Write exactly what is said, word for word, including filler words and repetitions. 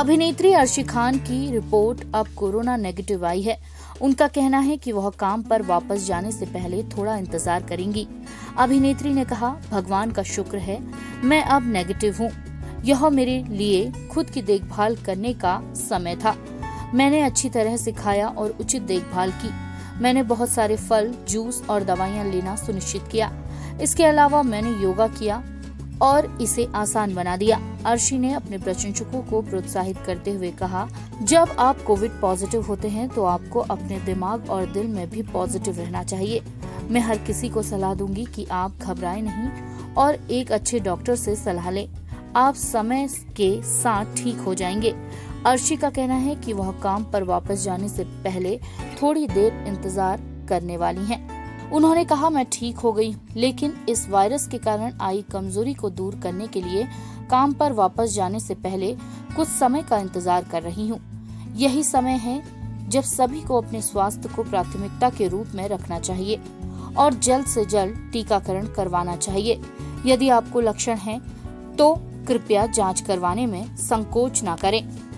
अभिनेत्री अर्शी खान की रिपोर्ट अब कोरोना नेगेटिव आई है। उनका कहना है कि वह काम पर वापस जाने से पहले थोड़ा इंतजार करेंगी। अभिनेत्री ने कहा, भगवान का शुक्र है मैं अब नेगेटिव हूँ। यह मेरे लिए खुद की देखभाल करने का समय था। मैंने अच्छी तरह से खाया और उचित देखभाल की। मैंने बहुत सारे फल, जूस और दवाइयाँ लेना सुनिश्चित किया। इसके अलावा मैंने योगा किया और इसे आसान बना दिया। अर्शी ने अपने प्रशंसकों को प्रोत्साहित करते हुए कहा, जब आप कोविड पॉजिटिव होते हैं तो आपको अपने दिमाग और दिल में भी पॉजिटिव रहना चाहिए। मैं हर किसी को सलाह दूंगी कि आप घबराएं नहीं और एक अच्छे डॉक्टर से सलाह लें। आप समय के साथ ठीक हो जाएंगे। अर्शी का कहना है कि वह काम पर वापस जाने से पहले थोड़ी देर इंतजार करने वाली हैं। उन्होंने कहा, मैं ठीक हो गई, लेकिन इस वायरस के कारण आई कमजोरी को दूर करने के लिए काम पर वापस जाने से पहले कुछ समय का इंतजार कर रही हूँ। यही समय है जब सभी को अपने स्वास्थ्य को प्राथमिकता के रूप में रखना चाहिए और जल्द से जल्द टीकाकरण करवाना चाहिए। यदि आपको लक्षण हैं, तो कृपया जांच करवाने में संकोच न करें।